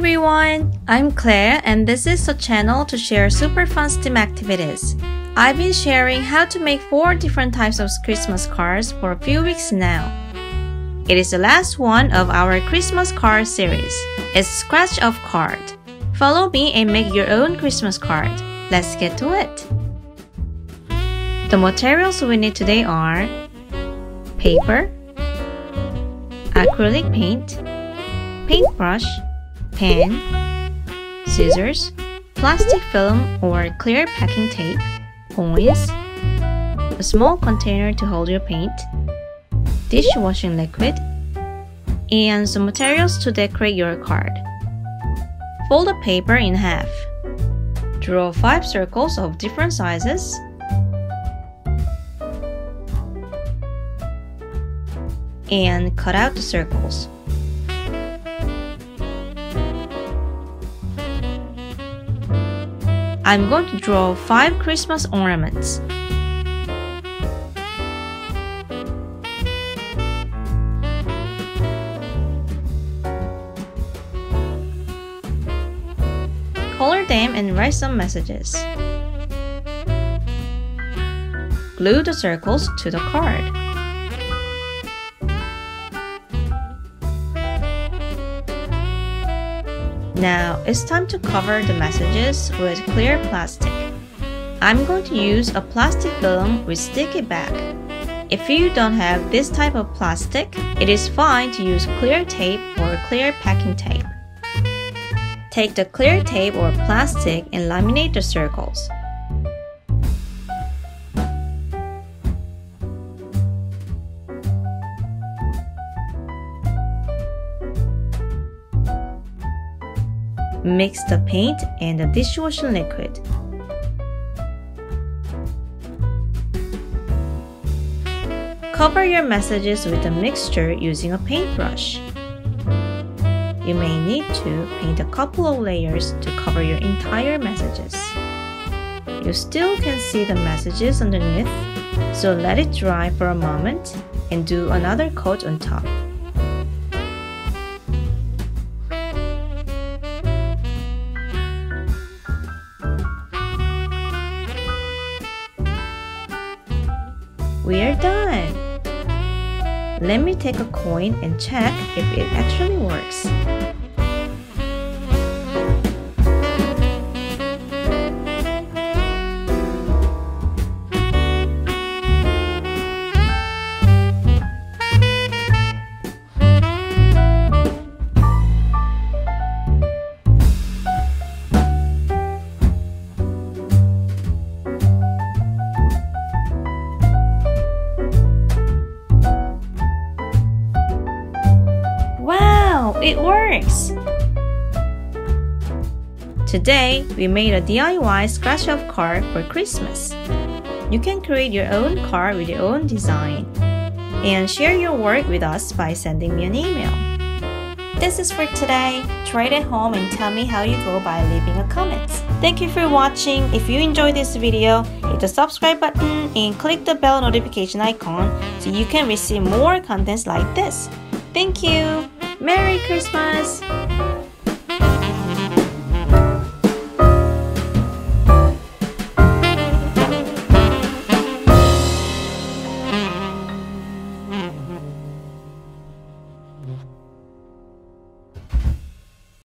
everyone, I'm Claire and this is a channel to share super fun STEAM activities. I've been sharing how to make 4 different types of Christmas cards for a few weeks now. It is the last one of our Christmas card series. It's Scratch-off Card. Follow me and make your own Christmas card. Let's get to it. The materials we need today are paper, acrylic paint, paintbrush, pen, scissors, plastic film or clear packing tape, coins, a small container to hold your paint, dishwashing liquid, and some materials to decorate your card. Fold the paper in half. Draw 5 circles of different sizes. And cut out the circles. I'm going to draw 5 Christmas ornaments. Color them and write some messages. Glue the circles to the card. Now it's time to cover the messages with clear plastic. I'm going to use a plastic film with sticky back. If you don't have this type of plastic, it is fine to use clear tape or clear packing tape. Take the clear tape or plastic and laminate the circles. Mix the paint and the dishwashing liquid. Cover your messages with the mixture using a paintbrush. You may need to paint a couple of layers to cover your entire messages. You still can see the messages underneath, so let it dry for a moment and do another coat on top. We're done! Let me take a coin and check if it actually works. It works! Today, we made a DIY scratch-off card for Christmas. You can create your own card with your own design. And share your work with us by sending me an email. This is for today. Try it at home and tell me how you go by leaving a comment. Thank you for watching. If you enjoyed this video, hit the subscribe button and click the bell notification icon so you can receive more contents like this. Thank you! Merry Christmas!